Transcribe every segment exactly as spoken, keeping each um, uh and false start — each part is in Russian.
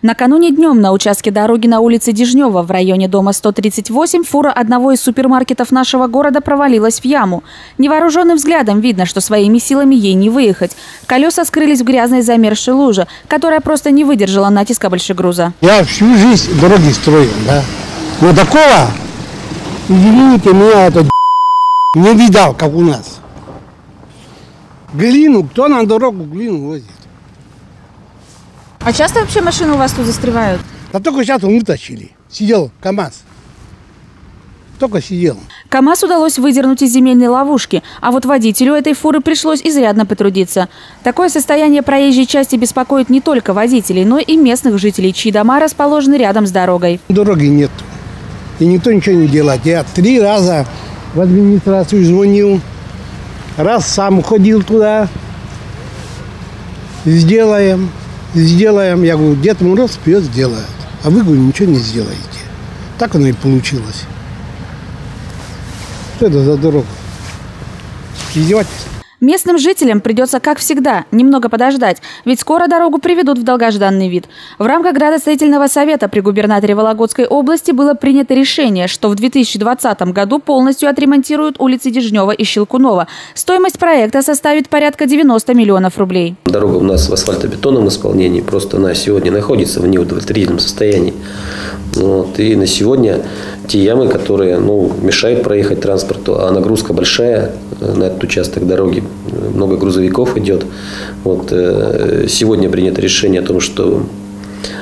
Накануне днем на участке дороги на улице Дежнева в районе дома сто тридцать восемь фура одного из супермаркетов нашего города провалилась в яму. Невооруженным взглядом видно, что своими силами ей не выехать. Колеса скрылись в грязной замерзшей луже, которая просто не выдержала натиска большегруза. Я всю жизнь дороги строил, да. Но такого, извините меня, это не видал, как у нас. Глину, кто на дорогу глину возит? А часто вообще машины у вас тут застревают? Да только сейчас вытащили. Сидел КамАЗ. Только сидел. КамАЗ удалось выдернуть из земельной ловушки, а вот водителю этой фуры пришлось изрядно потрудиться. Такое состояние проезжей части беспокоит не только водителей, но и местных жителей, чьи дома расположены рядом с дорогой. Дороги нет. И никто ничего не делает. Я три раза в администрацию звонил. Раз сам ходил туда. Сделаем. Сделаем. Я говорю, Дед Мороз пьет, сделает. А вы, говорю, ничего не сделаете. Так оно и получилось. Что это за дорога? Издевательство. Местным жителям придется, как всегда, немного подождать, ведь скоро дорогу приведут в долгожданный вид. В рамках градостроительного совета при губернаторе Вологодской области было принято решение, что в две тысячи двадцатом году полностью отремонтируют улицы Дежнева и Щелкунова. Стоимость проекта составит порядка девяноста миллионов рублей. Дорога у нас в асфальтобетонном исполнении, просто она сегодня находится в неудовлетворительном состоянии. Вот. И на сегодня те ямы, которые ну, мешают проехать транспорту, а нагрузка большая на этот участок дороги, много грузовиков идет. Вот. Сегодня принято решение о том, что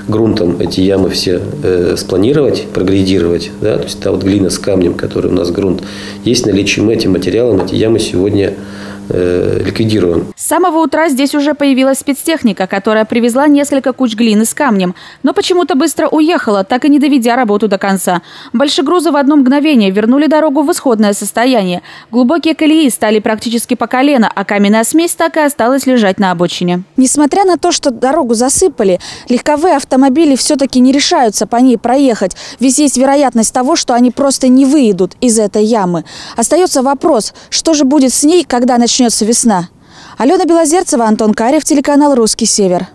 грунтом эти ямы все э, спланировать, прогредировать. Да? То есть та вот глина с камнем, который у нас грунт, есть наличием этим материалом, эти ямы сегодня э, ликвидированы. С самого утра здесь уже появилась спецтехника, которая привезла несколько куч глины с камнем, но почему-то быстро уехала, так и не доведя работу до конца. Большегрузы в одно мгновение вернули дорогу в исходное состояние. Глубокие колеи стали практически по колено, а каменная смесь так и осталась лежать на обочине. Несмотря на то, что дорогу засыпали, легковые автомобили все-таки не решаются по ней проехать, ведь есть вероятность того, что они просто не выйдут из этой ямы. Остается вопрос, что же будет с ней, когда начнется весна? Алена Белозерцева, Антон Карев, телеканал «Русский Север».